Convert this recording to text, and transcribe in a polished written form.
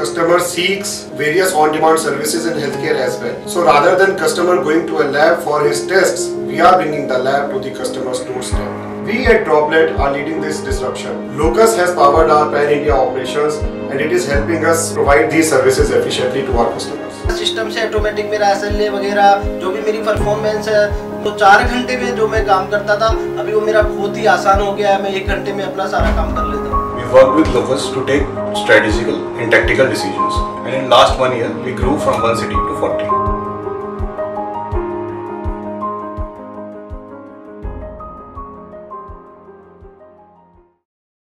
customer seeks various on-demand services in healthcare as well. So rather than customer going to a lab for his tests, we are bringing the lab to the customer's doorstep. We at Droplet are leading this disruption. Locus has powered our Pan-India operations and it is helping us provide these services efficiently to our customers. System से automatic मेरा SLA वगैरह जो भी मेरी performance है, तो 4 घंटे में जो मैं काम करता था, अभी वो मेरा बहुत ही आसान हो गया है। मैं 1 घंटे में अपना सारा काम कर लेता हूँ। We worked with Locus to take strategical and tactical decisions, and in last 1 year we grew from 1 city to 40.